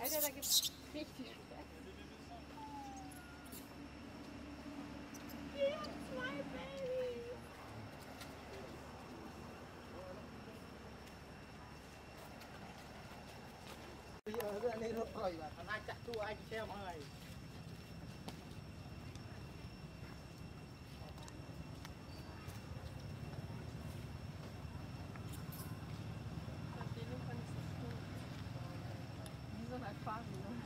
Alter, da gibt es richtig Speck. Wir haben zwei Babys. Bây giờ đưa lên rốt rồi mà, còn ai chạy chua anh xem rồi. Fácil, né?